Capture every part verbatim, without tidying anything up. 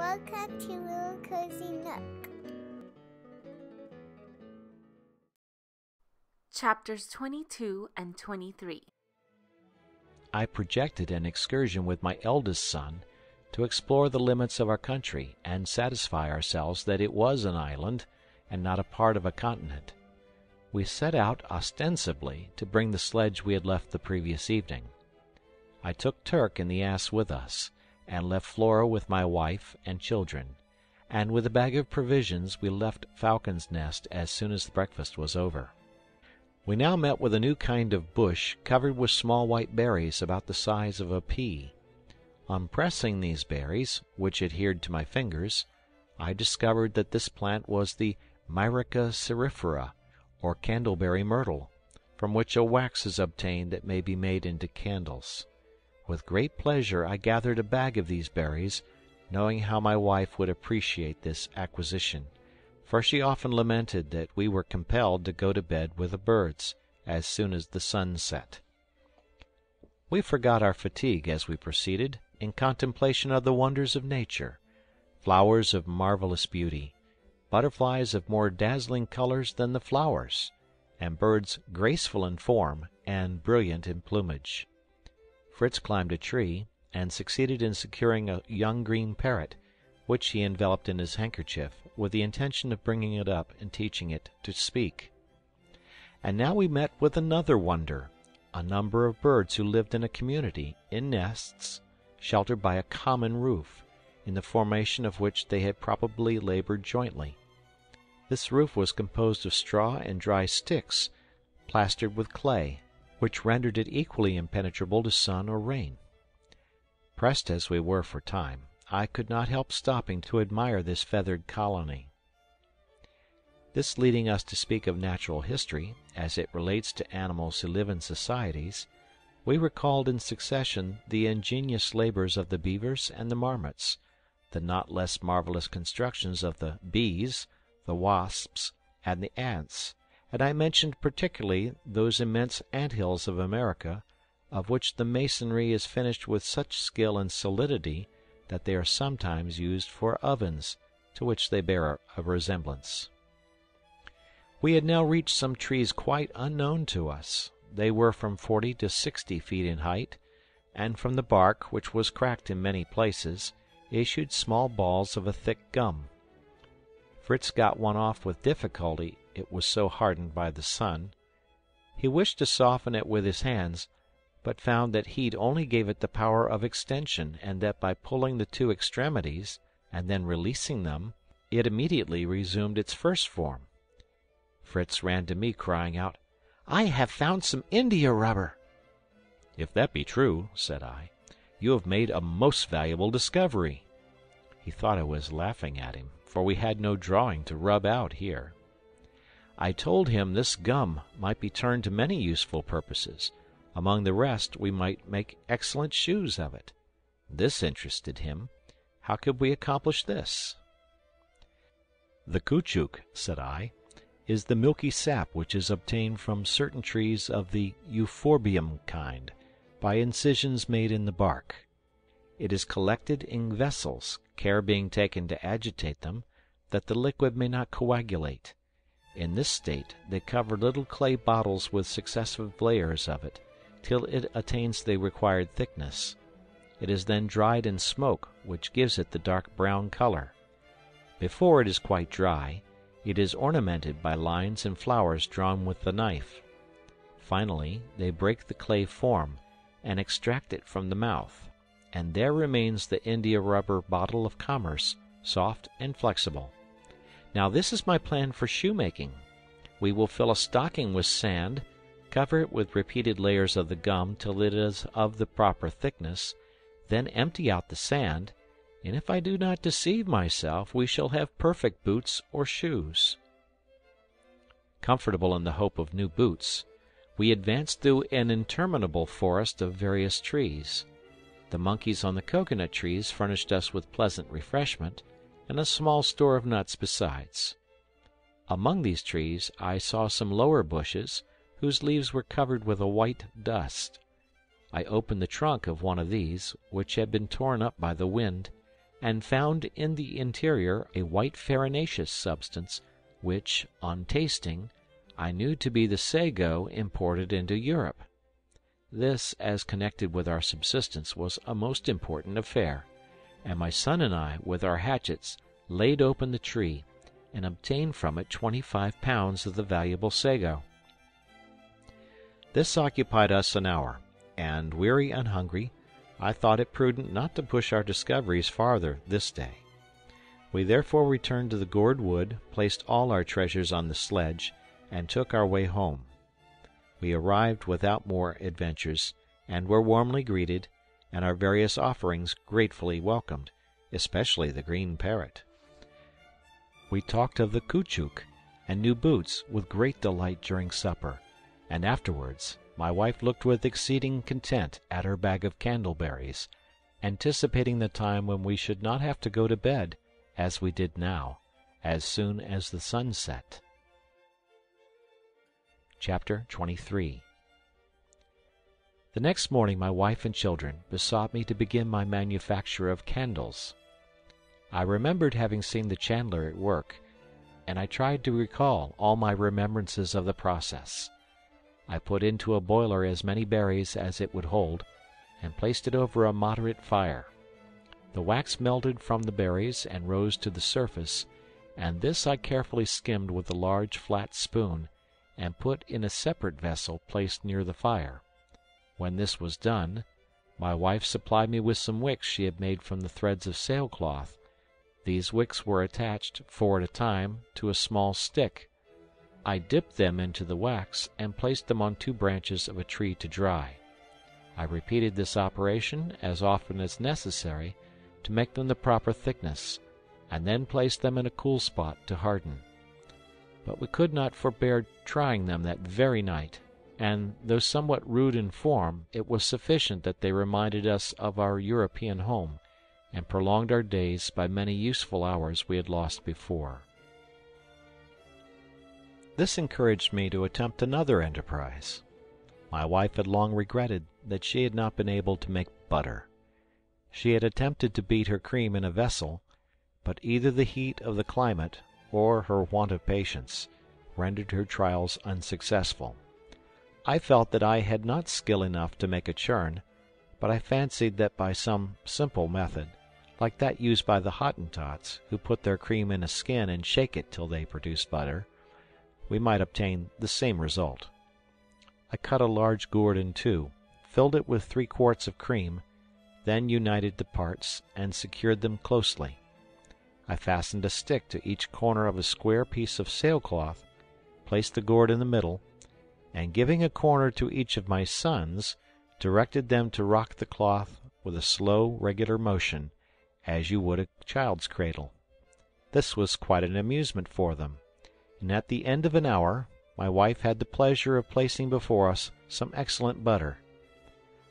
Welcome to Little Cozy Nook. Chapters twenty-two and twenty-three. I projected an excursion with my eldest son to explore the limits of our country and satisfy ourselves that it was an island and not a part of a continent. We set out ostensibly to bring the sledge we had left the previous evening. I took Turk and the ass with us, and left Flora with my wife and children, and with a bag of provisions we left Falcon's Nest as soon as the breakfast was over. We now met with a new kind of bush covered with small white berries about the size of a pea. On pressing these berries, which adhered to my fingers, I discovered that this plant was the Myrica cerifera, or candleberry myrtle, from which a wax is obtained that may be made into candles. With great pleasure I gathered a bag of these berries, knowing how my wife would appreciate this acquisition, for she often lamented that we were compelled to go to bed with the birds as soon as the sun set. We forgot our fatigue as we proceeded, in contemplation of the wonders of nature, flowers of marvellous beauty, butterflies of more dazzling colours than the flowers, and birds graceful in form and brilliant in plumage. Fritz climbed a tree, and succeeded in securing a young green parrot, which he enveloped in his handkerchief, with the intention of bringing it up and teaching it to speak. And now we met with another wonder, a number of birds who lived in a community, in nests, sheltered by a common roof, in the formation of which they had probably laboured jointly. This roof was composed of straw and dry sticks, plastered with clay, which rendered it equally impenetrable to sun or rain. Pressed as we were for time, I could not help stopping to admire this feathered colony. This leading us to speak of natural history, as it relates to animals who live in societies, we recalled in succession the ingenious labours of the beavers and the marmots, the not less marvellous constructions of the bees, the wasps, and the ants, and I mentioned particularly those immense ant-hills of America, of which the masonry is finished with such skill and solidity that they are sometimes used for ovens, to which they bear a resemblance. We had now reached some trees quite unknown to us. They were from forty to sixty feet in height, and from the bark, which was cracked in many places, issued small balls of a thick gum. Fritz got one off with difficulty, it was so hardened by the sun. He wished to soften it with his hands, but found that heat only gave it the power of extension, and that by pulling the two extremities, and then releasing them, it immediately resumed its first form. Fritz ran to me, crying out, "I have found some India rubber." "If that be true," said I, "you have made a most valuable discovery." He thought I was laughing at him, for we had no drawing to rub out here. I told him this gum might be turned to many useful purposes. Among the rest, we might make excellent shoes of it. This interested him. How could we accomplish this? "The Kuchuk," said I, is the milky sap which is obtained from certain trees of the Euphorbium kind, by incisions made in the bark. It is collected in vessels, care being taken to agitate them, that the liquid may not coagulate. In this state they cover little clay bottles with successive layers of it, till it attains the required thickness. It is then dried in smoke, which gives it the dark brown color. Before it is quite dry, it is ornamented by lines and flowers drawn with the knife. Finally, they break the clay form, and extract it from the mouth, and there remains the India-rubber bottle of commerce, soft and flexible. Now this is my plan for shoemaking. We will fill a stocking with sand, cover it with repeated layers of the gum till it is of the proper thickness, then empty out the sand, and if I do not deceive myself, we shall have perfect boots or shoes. Comfortable in the hope of new boots, we advanced through an interminable forest of various trees. The monkeys on the coconut trees furnished us with pleasant refreshment, and a small store of nuts besides. Among these trees I saw some lower bushes, whose leaves were covered with a white dust. I opened the trunk of one of these, which had been torn up by the wind, and found in the interior a white farinaceous substance, which, on tasting, I knew to be the sago imported into Europe. This, as connected with our subsistence, was a most important affair, and my son and I, with our hatchets, laid open the tree, and obtained from it twenty-five pounds of the valuable sago. This occupied us an hour, and, weary and hungry, I thought it prudent not to push our discoveries farther this day. We therefore returned to the gourd wood, placed all our treasures on the sledge, and took our way home. We arrived without more adventures, and were warmly greeted, and our various offerings gratefully welcomed, especially the green parrot. We talked of the Kuchuk and new boots with great delight during supper, and afterwards my wife looked with exceeding content at her bag of candleberries, anticipating the time when we should not have to go to bed, as we did now, as soon as the sun set. Chapter twenty-three. The next morning my wife and children besought me to begin my manufacture of candles. I remembered having seen the chandler at work, and I tried to recall all my remembrances of the process. I put into a boiler as many berries as it would hold, and placed it over a moderate fire. The wax melted from the berries and rose to the surface, and this I carefully skimmed with a large flat spoon, and put in a separate vessel placed near the fire. When this was done, my wife supplied me with some wicks she had made from the threads of sailcloth. These wicks were attached, four at a time, to a small stick. I dipped them into the wax, and placed them on two branches of a tree to dry. I repeated this operation as often as necessary, to make them the proper thickness, and then placed them in a cool spot to harden. But we could not forbear trying them that very night, and, though somewhat rude in form, it was sufficient that they reminded us of our European home, and prolonged our days by many useful hours we had lost before. This encouraged me to attempt another enterprise. My wife had long regretted that she had not been able to make butter. She had attempted to beat her cream in a vessel, but either the heat of the climate, or her want of patience, rendered her trials unsuccessful. I felt that I had not skill enough to make a churn, but I fancied that by some simple method, like that used by the Hottentots, who put their cream in a skin and shake it till they produce butter, we might obtain the same result. I cut a large gourd in two, filled it with three quarts of cream, then united the parts, and secured them closely. I fastened a stick to each corner of a square piece of sailcloth, placed the gourd in the middle, and giving a corner to each of my sons, directed them to rock the cloth with a slow, regular motion, as you would a child's cradle. This was quite an amusement for them, and at the end of an hour my wife had the pleasure of placing before us some excellent butter.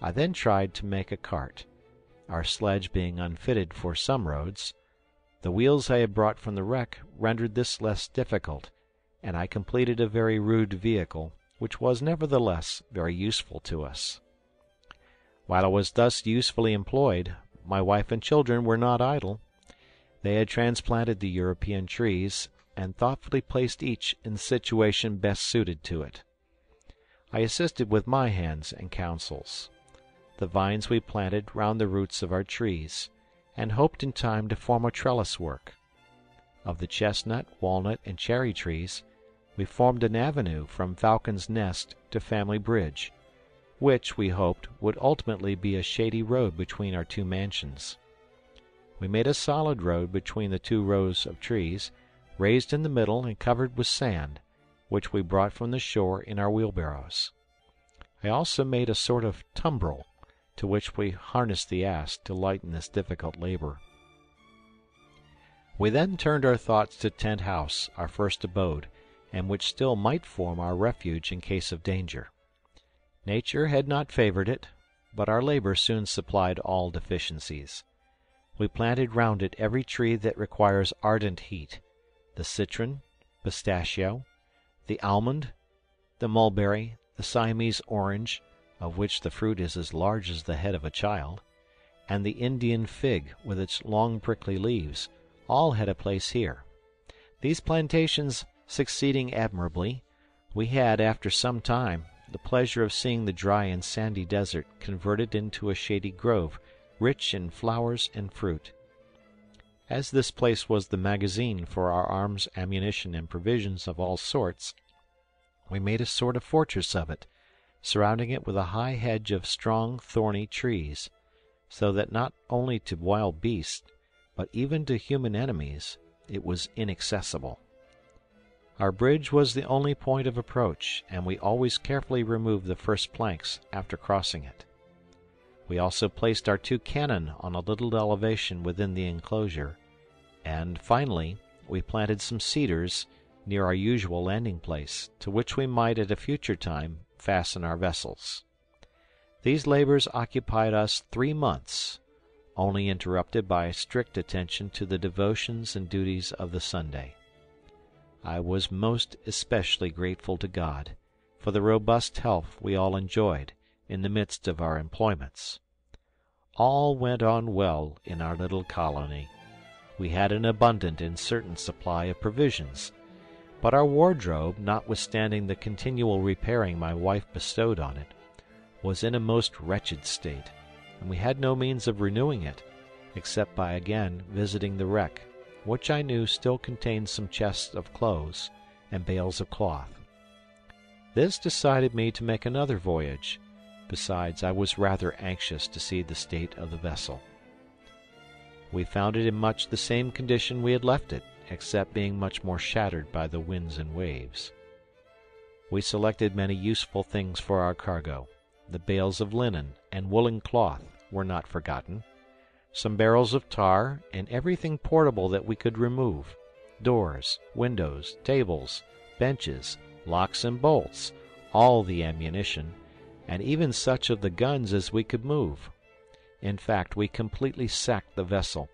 I then tried to make a cart, our sledge being unfitted for some roads. The wheels I had brought from the wreck rendered this less difficult, and I completed a very rude vehicle, which was nevertheless very useful to us. While I was thus usefully employed, my wife and children were not idle. They had transplanted the European trees, and thoughtfully placed each in the situation best suited to it. I assisted with my hands and counsels. The vines we planted round the roots of our trees, and hoped in time to form a trellis-work. Of the chestnut, walnut, and cherry trees, we formed an avenue from Falcon's Nest to Family Bridge, which, we hoped, would ultimately be a shady road between our two mansions. We made a solid road between the two rows of trees, raised in the middle and covered with sand, which we brought from the shore in our wheelbarrows. I also made a sort of tumbril, to which we harnessed the ass to lighten this difficult labor. We then turned our thoughts to Tent House, our first abode, and which still might form our refuge in case of danger. Nature had not favored it, but our labor soon supplied all deficiencies. We planted round it every tree that requires ardent heat, the citron, pistachio, the almond, the mulberry, the Siamese orange, of which the fruit is as large as the head of a child, and the Indian fig with its long prickly leaves, all had a place here. These plantations succeeding admirably, we had, after some time, the pleasure of seeing the dry and sandy desert converted into a shady grove, rich in flowers and fruit. As this place was the magazine for our arms, ammunition, and provisions of all sorts, we made a sort of fortress of it, surrounding it with a high hedge of strong, thorny trees, so that not only to wild beasts, but even to human enemies, it was inaccessible. Our bridge was the only point of approach, and we always carefully removed the first planks after crossing it. We also placed our two cannon on a little elevation within the enclosure, and finally we planted some cedars near our usual landing place, to which we might at a future time fasten our vessels. These labors occupied us three months, only interrupted by strict attention to the devotions and duties of the Sunday. I was most especially grateful to God for the robust health we all enjoyed in the midst of our employments. All went on well in our little colony. We had an abundant and certain supply of provisions, but our wardrobe, notwithstanding the continual repairing my wife bestowed on it, was in a most wretched state, and we had no means of renewing it, except by again visiting the wreck, which I knew still contained some chests of clothes and bales of cloth. This decided me to make another voyage. Besides, I was rather anxious to see the state of the vessel. We found it in much the same condition we had left it, except being much more shattered by the winds and waves. We selected many useful things for our cargo. The bales of linen and woolen cloth were not forgotten, some barrels of tar, and everything portable that we could remove, doors, windows, tables, benches, locks and bolts, all the ammunition, and even such of the guns as we could move. In fact, we completely sacked the vessel,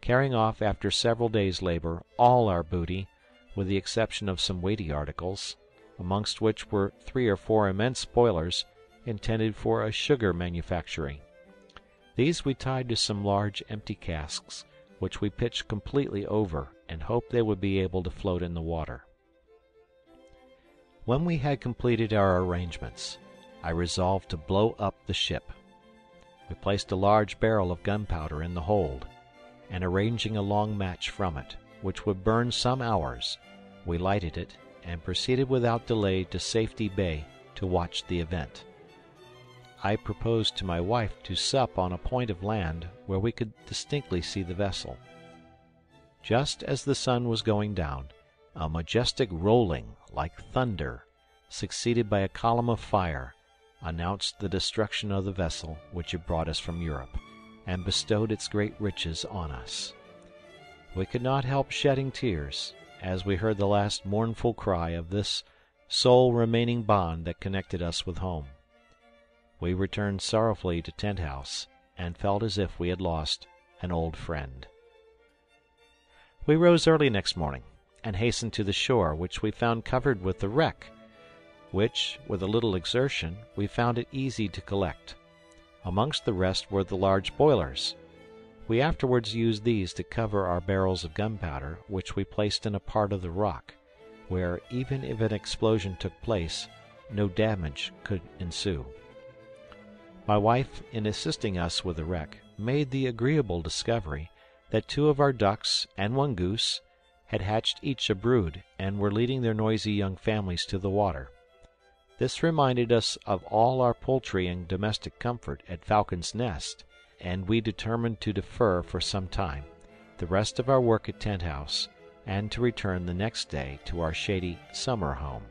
carrying off after several days' labor all our booty, with the exception of some weighty articles, amongst which were three or four immense boilers intended for a sugar manufactory. These we tied to some large empty casks, which we pitched completely over, and hoped they would be able to float in the water. When we had completed our arrangements, I resolved to blow up the ship. We placed a large barrel of gunpowder in the hold, and arranging a long match from it, which would burn some hours, we lighted it, and proceeded without delay to Safety Bay to watch the event. I proposed to my wife to sup on a point of land where we could distinctly see the vessel. Just as the sun was going down, a majestic rolling, like thunder, succeeded by a column of fire, announced the destruction of the vessel which had brought us from Europe, and bestowed its great riches on us. We could not help shedding tears, as we heard the last mournful cry of this sole remaining bond that connected us with home. We returned sorrowfully to Tent House, and felt as if we had lost an old friend. We rose early next morning, and hastened to the shore, which we found covered with the wreck, which, with a little exertion, we found it easy to collect. Amongst the rest were the large boilers. We afterwards used these to cover our barrels of gunpowder, which we placed in a part of the rock, where, even if an explosion took place, no damage could ensue. My wife, in assisting us with the wreck, made the agreeable discovery that two of our ducks and one goose had hatched each a brood, and were leading their noisy young families to the water. This reminded us of all our poultry and domestic comfort at Falcon's Nest, and we determined to defer for some time the rest of our work at Tent House, and to return the next day to our shady summer home.